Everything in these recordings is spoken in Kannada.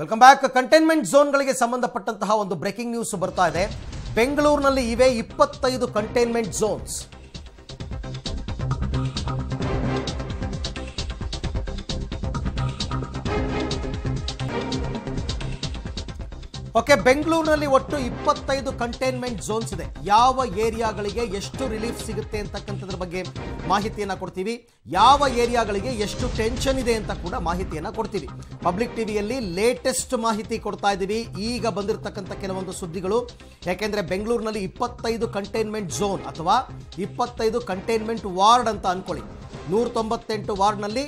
Welcome back. ಕಂಟೈನ್ಮೆಂಟ್ ಝೋನ್ಗಳಿಗೆ ಸಂಬಂಧಪಟ್ಟಂತಹ ಒಂದು ಬ್ರೇಕಿಂಗ್ ನ್ಯೂಸ್ ಬರ್ತಾ ಇದೆ. ಬೆಂಗಳೂರಿನಲ್ಲಿ ಇವೆ 25 ಕಂಟೈನ್ಮೆಂಟ್ ಝೋನ್ಸ್. ಓಕೆ, ಬೆಂಗಳೂರಿನಲ್ಲಿ ಒಟ್ಟು 25 ಕಂಟೈನ್ಮೆಂಟ್ ಝೋನ್ಸ್ ಇದೆ. ಯಾವ ಏರಿಯಾಗಳಿಗೆ ಎಷ್ಟು ರಿಲೀಫ್ ಸಿಗುತ್ತೆ ಅಂತಕ್ಕಂಥದ್ರ ಬಗ್ಗೆ ಮಾಹಿತಿಯನ್ನು ಕೊಡ್ತೀವಿ. ಯಾವ ಏರಿಯಾಗಳಿಗೆ ಎಷ್ಟು ಟೆನ್ಷನ್ ಇದೆ ಅಂತ ಕೂಡ ಮಾಹಿತಿಯನ್ನು ಕೊಡ್ತೀವಿ. ಪಬ್ಲಿಕ್ ಟಿವಿಯಲ್ಲಿ ಲೇಟೆಸ್ಟ್ ಮಾಹಿತಿ ಕೊಡ್ತಾ ಇದ್ದೀವಿ. ಈಗ ಬಂದಿರತಕ್ಕಂಥ ಕೆಲವೊಂದು ಸುದ್ದಿಗಳು, ಯಾಕೆಂದರೆ ಬೆಂಗಳೂರಿನಲ್ಲಿ 25 ಕಂಟೈನ್ಮೆಂಟ್ ಝೋನ್ ಅಥವಾ 25 ಕಂಟೈನ್ಮೆಂಟ್ ವಾರ್ಡ್ ಅಂತ ಅಂದ್ಕೊಳ್ಳಿ. 198 ವಾರ್ಡ್ನಲ್ಲಿ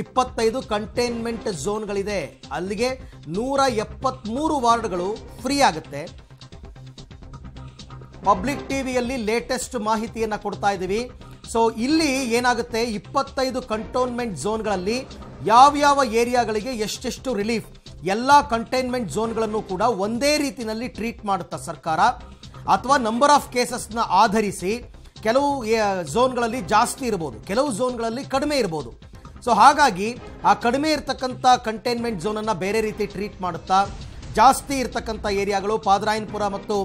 25 ಕಂಟೈನ್ಮೆಂಟ್ ಝೋನ್ಗಳಿದೆ. ಅಲ್ಲಿಗೆ 173 ವಾರ್ಡ್ಗಳು ಫ್ರೀ ಆಗುತ್ತೆ. ಪಬ್ಲಿಕ್ ಟಿವಿಯಲ್ಲಿ ಲೇಟೆಸ್ಟ್ ಮಾಹಿತಿಯನ್ನು ಕೊಡ್ತಾ ಇದ್ದೀವಿ. ಸೊ ಇಲ್ಲಿ ಏನಾಗುತ್ತೆ, 25 ಕಂಟೋನ್ಮೆಂಟ್ ಝೋನ್ಗಳಲ್ಲಿ ಯಾವ್ಯಾವ ಏರಿಯಾಗಳಿಗೆ ಎಷ್ಟೆಷ್ಟು ರಿಲೀಫ್, ಎಲ್ಲ ಕಂಟೈನ್ಮೆಂಟ್ ಝೋನ್ಗಳನ್ನು ಕೂಡ ಒಂದೇ ರೀತಿಯಲ್ಲಿ ಟ್ರೀಟ್ ಮಾಡುತ್ತಾ ಸರ್ಕಾರ ಅಥವಾ ನಂಬರ್ ಆಫ್ ಕೇಸಸ್ನ ಆಧರಿಸಿ ಕೆಲವು ಝೋನ್ಗಳಲ್ಲಿ ಜಾಸ್ತಿ ಇರ್ಬೋದು, ಕೆಲವು ಝೋನ್ಗಳಲ್ಲಿ ಕಡಿಮೆ ಇರ್ಬೋದು. ಸೊ ಹಾಗಾಗಿ ಆ ಕಡಿಮೆ ಇರತಕ್ಕಂಥ ಕಂಟೈನ್ಮೆಂಟ್ ಝೋನನ್ನು ಬೇರೆ ರೀತಿ ಟ್ರೀಟ್ ಮಾಡುತ್ತಾ, ಜಾಸ್ತಿ ಇರತಕ್ಕಂಥ ಏರಿಯಾಗಳು ಪಾದರಾಯನಪುರ ಮತ್ತು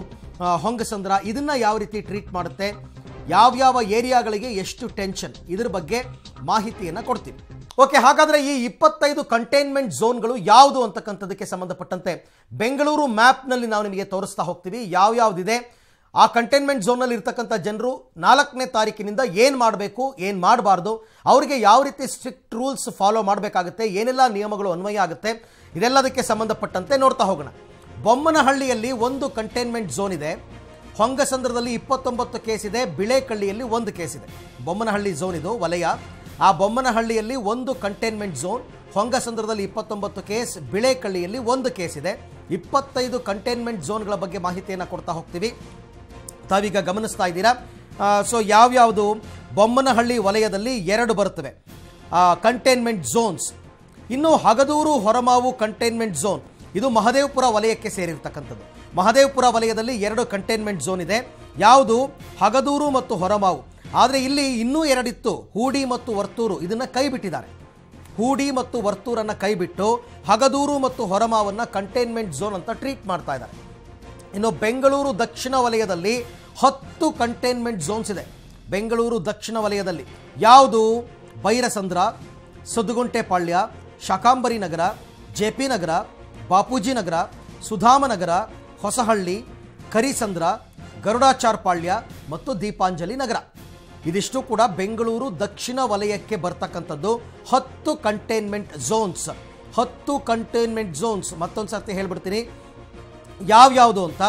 ಹೊಂಗಸಂದ್ರ ಇದನ್ನು ಯಾವ ರೀತಿ ಟ್ರೀಟ್ ಮಾಡುತ್ತೆ, ಯಾವ್ಯಾವ ಏರಿಯಾಗಳಿಗೆ ಎಷ್ಟು ಟೆನ್ಷನ್, ಇದ್ರ ಬಗ್ಗೆ ಮಾಹಿತಿಯನ್ನು ಕೊಡ್ತೀವಿ. ಓಕೆ, ಹಾಗಾದರೆ ಈ 25 ಕಂಟೈನ್ಮೆಂಟ್ ಝೋನ್ಗಳು ಯಾವುದು ಅಂತಕ್ಕಂಥದಕ್ಕೆ ಸಂಬಂಧಪಟ್ಟಂತೆ ಬೆಂಗಳೂರು ಮ್ಯಾಪ್ನಲ್ಲಿ ನಾವು ನಿಮಗೆ ತೋರಿಸ್ತಾ ಹೋಗ್ತೀವಿ ಯಾವ್ಯಾವುದಿದೆ. ಆ ಕಂಟೈನ್ಮೆಂಟ್ ಝೋನಲ್ಲಿ ಇರ್ತಕ್ಕಂಥ ಜನರು 4ನೇ ತಾರೀಕಿನಿಂದ ಏನು ಮಾಡಬೇಕು, ಏನು ಮಾಡಬಾರ್ದು, ಅವರಿಗೆ ಯಾವ ರೀತಿ ಸ್ಟ್ರಿಕ್ಟ್ ರೂಲ್ಸ್ ಫಾಲೋ ಮಾಡಬೇಕಾಗುತ್ತೆ, ಏನೆಲ್ಲ ನಿಯಮಗಳು ಅನ್ವಯ ಆಗುತ್ತೆ, ಇದೆಲ್ಲದಕ್ಕೆ ಸಂಬಂಧಪಟ್ಟಂತೆ ನೋಡ್ತಾ ಹೋಗೋಣ. ಬೊಮ್ಮನಹಳ್ಳಿಯಲ್ಲಿ 1 ಕಂಟೈನ್ಮೆಂಟ್ ಝೋನ್ ಇದೆ, ಹೊಂಗಸಂದ್ರದಲ್ಲಿ 29 ಕೇಸ್ ಇದೆ, ಬಿಳೇಕಳ್ಳಿಯಲ್ಲಿ 1 ಕೇಸ್ ಇದೆ. ಬೊಮ್ಮನಹಳ್ಳಿ ಝೋನ್ ಇದು ವಲಯ. ಆ ಬೊಮ್ಮನಹಳ್ಳಿಯಲ್ಲಿ 1 ಕಂಟೈನ್ಮೆಂಟ್ ಝೋನ್, ಹೊಂಗಸಂದ್ರದಲ್ಲಿ 29 ಕೇಸ್, ಬಿಳೇಕಳ್ಳಿಯಲ್ಲಿ 1 ಕೇಸ್ ಇದೆ. 25 ಕಂಟೈನ್ಮೆಂಟ್ ಝೋನ್ಗಳ ಬಗ್ಗೆ ಮಾಹಿತಿಯನ್ನು ಕೊಡ್ತಾ ಹೋಗ್ತೀವಿ. ತಾವೀಗ ಗಮನಿಸ್ತಾ ಇದ್ದೀರಾ. ಸೊ ಯಾವ್ಯಾವುದು ಬೊಮ್ಮನಹಳ್ಳಿ ವಲಯದಲ್ಲಿ 2 ಬರುತ್ತವೆ ಕಂಟೈನ್ಮೆಂಟ್ ಝೋನ್ಸ್. ಇನ್ನು ಹಗದೂರು ಹೊರಮಾವು ಕಂಟೈನ್ಮೆಂಟ್ ಝೋನ್, ಇದು ಮಹದೇವಪುರ ವಲಯಕ್ಕೆ ಸೇರಿರ್ತಕ್ಕಂಥದ್ದು. ಮಹದೇವಪುರ ವಲಯದಲ್ಲಿ 2 ಕಂಟೈನ್ಮೆಂಟ್ ಝೋನ್ ಇದೆ. ಯಾವುದು? ಹಗದೂರು ಮತ್ತು ಹೊರಮಾವು. ಆದರೆ ಇಲ್ಲಿ ಇನ್ನೂ 2 ಇತ್ತು, ಹೂಡಿ ಮತ್ತು ವರ್ತೂರು. ಇದನ್ನು ಕೈ ಬಿಟ್ಟಿದ್ದಾರೆ. ಹೂಡಿ ಮತ್ತು ವರ್ತೂರನ್ನು ಕೈಬಿಟ್ಟು ಹಗದೂರು ಮತ್ತು ಹೊರಮಾವನ್ನು ಕಂಟೈನ್ಮೆಂಟ್ ಝೋನ್ ಅಂತ ಟ್ರೀಟ್ ಮಾಡ್ತಾ ಇದ್ದಾರೆ. ಇನ್ನು ಬೆಂಗಳೂರು ದಕ್ಷಿಣ ವಲಯದಲ್ಲಿ 10 ಕಂಟೈನ್ಮೆಂಟ್ ಝೋನ್ಸ್ ಇದೆ. ಬೆಂಗಳೂರು ದಕ್ಷಿಣ ವಲಯದಲ್ಲಿ ಯಾವುದು? ಬೈರಸಂದ್ರ, ಸದ್ದುಗುಂಟೆಪಾಳ್ಯ, ಶಾಕಾಂಬರಿ ನಗರ, ಜೆ ಪಿ ನಗರ, ಬಾಪೂಜಿ ನಗರ, ಸುಧಾಮನಗರ, ಹೊಸಹಳ್ಳಿ, ಕರಿಸಂದ್ರ, ಗರುಡಾಚಾರ್ಪಾಳ್ಯ ಮತ್ತು ದೀಪಾಂಜಲಿ ನಗರ. ಇದಿಷ್ಟು ಕೂಡ ಬೆಂಗಳೂರು ದಕ್ಷಿಣ ವಲಯಕ್ಕೆ ಬರ್ತಕ್ಕಂಥದ್ದು 10 ಕಂಟೈನ್ಮೆಂಟ್ ಝೋನ್ಸ್. 10 ಕಂಟೈನ್ಮೆಂಟ್ ಝೋನ್ಸ್ ಮತ್ತೊಂದು ಸರ್ತಿ ಹೇಳ್ಬಿಡ್ತೀನಿ ಯಾವ್ಯಾವುದು ಅಂತ.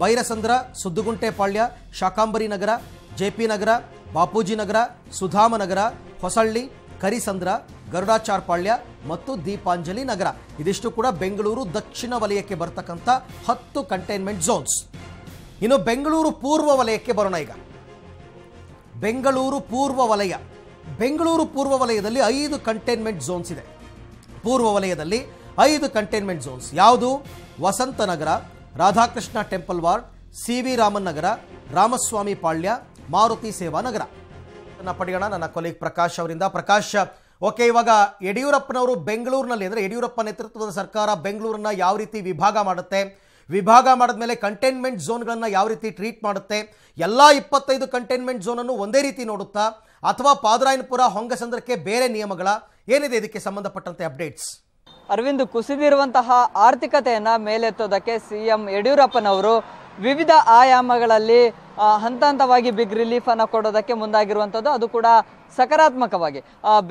ಬೈರಸಂದ್ರ, ಸುದ್ದುಗುಂಟೆಪಾಳ್ಯ, ಶಾಕಾಂಬರಿ ನಗರ, ಜೆ ಪಿ ನಗರ, ಬಾಪೂಜಿ ನಗರ, ಸುಧಾಮನಗರ, ಹೊಸಳ್ಳಿ, ಕರಿಸಂದ್ರ, ಗರುಡಾಚಾರ್ಪಾಳ್ಯ ಮತ್ತು ದೀಪಾಂಜಲಿ ನಗರ. ಇದಿಷ್ಟು ಕೂಡ ಬೆಂಗಳೂರು ದಕ್ಷಿಣ ವಲಯಕ್ಕೆ ಬರ್ತಕ್ಕಂಥ 10 ಕಂಟೈನ್ಮೆಂಟ್ ಝೋನ್ಸ್. ಇನ್ನು ಬೆಂಗಳೂರು ಪೂರ್ವ ವಲಯಕ್ಕೆ ಬರೋಣ ಈಗ. ಬೆಂಗಳೂರು ಪೂರ್ವ ವಲಯ. ಬೆಂಗಳೂರು ಪೂರ್ವ ವಲಯದಲ್ಲಿ 5 ಕಂಟೈನ್ಮೆಂಟ್ ಝೋನ್ಸ್ ಇದೆ. ಪೂರ್ವ ವಲಯದಲ್ಲಿ 5 ಕಂಟೈನ್ಮೆಂಟ್ ಝೋನ್ಸ್. ಯಾವುದು? Vasanth Nagar, Radhakrishna temple ward, C V Raman Nagar, Ramaswamy Palya, Maruti ಸೇವಾ ನಗರ. ನನ್ನ ಪಡೆಯೋಣ ನನ್ನ ಕೊಲೀಗ್ ಪ್ರಕಾಶ್ ಅವರಿಂದ. ಪ್ರಕಾಶ್, ಓಕೆ, ಇವಾಗ ಯಡಿಯೂರಪ್ಪನವರು ಬೆಂಗಳೂರಿನಲ್ಲಿ, ಅಂದರೆ ಯಡಿಯೂರಪ್ಪ ನೇತೃತ್ವದ ಸರ್ಕಾರ ಬೆಂಗಳೂರನ್ನ ಯಾವ ರೀತಿ ವಿಭಾಗ ಮಾಡುತ್ತೆ, ವಿಭಾಗ ಮಾಡಿದ್ಮೇಲೆ ಕಂಟೈನ್ಮೆಂಟ್ ಝೋನ್ಗಳನ್ನು ಯಾವ ರೀತಿ ಟ್ರೀಟ್ ಮಾಡುತ್ತೆ, ಎಲ್ಲ 25 ಕಂಟೈನ್ಮೆಂಟ್ ಝೋನನ್ನು ಒಂದೇ ರೀತಿ ನೋಡುತ್ತಾ ಅಥವಾ ಪಾದರಾಯನಪುರ ಹೊಂಗಸಂದ್ರಕ್ಕೆ ಬೇರೆ ನಿಯಮಗಳ, ಏನಿದೆ ಇದಕ್ಕೆ ಸಂಬಂಧಪಟ್ಟಂತೆ ಅಪ್ಡೇಟ್ಸ್? ಅರವಿಂದ್, ಕುಸಿದಿರುವಂತಹ ಆರ್ಥಿಕತೆಯನ್ನು ಮೇಲೆತ್ತೋದಕ್ಕೆ ಸಿಎಂ ಯಡಿಯೂರಪ್ಪನವರು ವಿವಿಧ ಆಯಾಮಗಳಲ್ಲಿ ಹಂತ ಹಂತವಾಗಿ ಬಿಗ್ ರಿಲೀಫನ್ನು ಕೊಡೋದಕ್ಕೆ ಮುಂದಾಗಿರುವಂಥದ್ದು. ಅದು ಕೂಡ ಸಕಾರಾತ್ಮಕವಾಗಿ.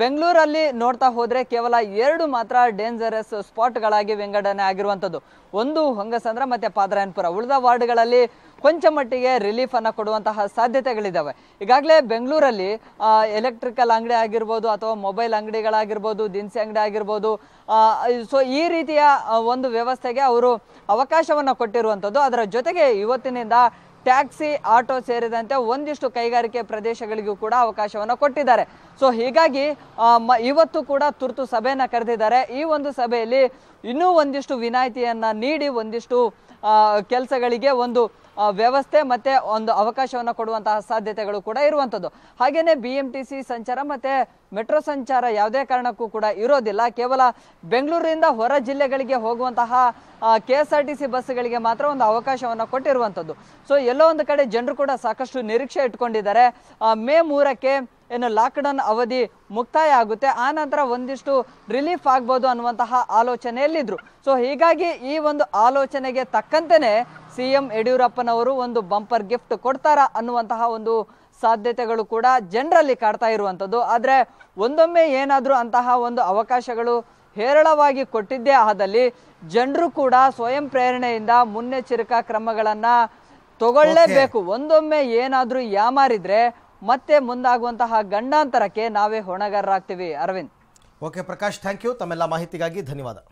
ಬೆಂಗಳೂರಲ್ಲಿ ನೋಡ್ತಾ ಹೋದರೆ ಕೇವಲ 2 ಮಾತ್ರ ಡೇಂಜರಸ್ ಸ್ಪಾಟ್ಗಳಾಗಿ ವಿಂಗಡಣೆ ಆಗಿರುವಂಥದ್ದು. ಒಂದು ಹೊಂಗಸಂದ್ರ ಮತ್ತು ಪಾದರಾಯನಪುರ. ಉಳಿದ ವಾರ್ಡ್ಗಳಲ್ಲಿ ಕೊಂಚ ಮಟ್ಟಿಗೆ ರಿಲೀಫನ್ನು ಕೊಡುವಂತಹ ಸಾಧ್ಯತೆಗಳಿದ್ದಾವೆ. ಈಗಾಗಲೇ ಬೆಂಗಳೂರಲ್ಲಿ ಎಲೆಕ್ಟ್ರಿಕಲ್ ಅಂಗಡಿ ಆಗಿರ್ಬೋದು ಅಥವಾ ಮೊಬೈಲ್ ಅಂಗಡಿಗಳಾಗಿರ್ಬೋದು, ದಿನಸಿ ಅಂಗಡಿ ಆಗಿರ್ಬೋದು, ಸೊ ಈ ರೀತಿಯ ಒಂದು ವ್ಯವಸ್ಥೆಗೆ ಅವರು ಅವಕಾಶವನ್ನು ಕೊಟ್ಟಿರುವಂಥದ್ದು. ಅದರ ಜೊತೆಗೆ ಇವತ್ತಿನಿಂದ ಟ್ಯಾಕ್ಸಿ, ಆಟೋ ಸೇರಿದಂತೆ ಒಂದಿಷ್ಟು ಕೈಗಾರಿಕೆ ಪ್ರದೇಶಗಳಿಗೂ ಕೂಡ ಅವಕಾಶವನ್ನು ಕೊಟ್ಟಿದ್ದಾರೆ. सो ಹೀಗಾಗಿ ಇವತ್ತು ಕೂಡ ತುರ್ತು ಸಭೆಯನ್ನು ಕರೆದಿದ್ದಾರೆ। ಈ ಒಂದು ಸಭೆಯಲ್ಲಿ ಇನ್ನೂ ಒಂದಿಷ್ಟು ವಿನಾಯಿತಿಯನ್ನ ನೀಡಿ ಒಂದಿಷ್ಟು ಕೆಲಸಗಳಿಗೆ ಒಂದು ವ್ಯವಸ್ಥೆ ಮತ್ತೆ ಒಂದು ಅವಕಾಶವನ್ನು ಕೊಡುವಂತ ಸಾಧ್ಯತೆಗಳು ಕೂಡ ಇರುವಂತದ್ದು। ಹಾಗೇನೇ ಬಿಎಂಟಿಸಿ ಸಂಚಾರ ಮತ್ತೆ ಮೆಟ್ರೋ ಸಂಚಾರ ಯಾವುದೇ ಕಾರಣಕ್ಕೂ ಕೂಡ ಇರೋದಿಲ್ಲ, ಕೇವಲ ಬೆಂಗಳೂರಿನಿಂದ ಹೊರ ಜಿಲ್ಲೆಗಳಿಗೆ ಹೋಗುವಂತಹ ಕೆಎಸ್ಆರ್ಟಿಸಿ ಬಸ್ಗಳಿಗೆ ಮಾತ್ರ ಒಂದು ಅವಕಾಶವನ್ನು ಕೊಟ್ಟಿರುವಂತದ್ದು। ಸೋ ಎಲ್ಲೋ ಒಂದು ಕಡೆ ಜನರು ಕೂಡ ಸಾಕಷ್ಟು ನಿರೀಕ್ಷೆ ಇಟ್ಕೊಂಡಿದ್ದಾರೆ। ಮೇ 3ಕ್ಕೆ ಏನು ಲಾಕ್ಡೌನ್ ಅವಧಿ ಮುಕ್ತಾಯ ಆಗುತ್ತೆ, ಆ ನಂತರ ಒಂದಿಷ್ಟು ರಿಲೀಫ್ ಆಗಬಹುದು ಅನ್ನುವಂತಹ ಆಲೋಚನೆಯಲ್ಲಿದ್ದರು। ಸೊ ಹೀಗಾಗಿ ಈ ಒಂದು ಆಲೋಚನೆಗೆ ತಕ್ಕಂತೆಯೇ ಸಿಎಂ ಯಡಿಯೂರಪ್ಪನವರು ಒಂದು ಬಂಪರ್ ಗಿಫ್ಟ್ ಕೊಡ್ತಾರಾ ಅನ್ನುವಂತಹ ಒಂದು ಸಾಧ್ಯತೆಗಳು ಕೂಡ ಜನರಲ್ಲಿ ಕಾಡ್ತಾ ಇರುವಂಥದ್ದು। ಆದರೆ ಒಂದೊಮ್ಮೆ ಏನಾದರೂ ಅಂತಹ ಒಂದು ಅವಕಾಶಗಳು ಹೇರಳವಾಗಿ ಕೊಟ್ಟಿದ್ದೇ ಆದಲ್ಲಿ ಜನರು ಕೂಡ ಸ್ವಯಂ ಪ್ರೇರಣೆಯಿಂದ ಮುನ್ನೆಚ್ಚರಿಕಾ ಕ್ರಮಗಳನ್ನು ತಗೊಳ್ಳೇಬೇಕು। ಒಂದೊಮ್ಮೆ ಏನಾದರೂ ಯಾಮಾರಿದ್ರೆ ಮತ್ತೆ ಮುಂದಾಗುವಂತಹ ಗಂಡಾಂತರಕ್ಕೆ ನಾವೇ ಹೊಣೆಗಾರರಾಗ್ತೀವಿ। Arvind, okay Prakash, thank you ತಮ್ಮೆಲ್ಲ ಮಾಹಿತಿಗಾಗಿ ಧನ್ಯವಾದ।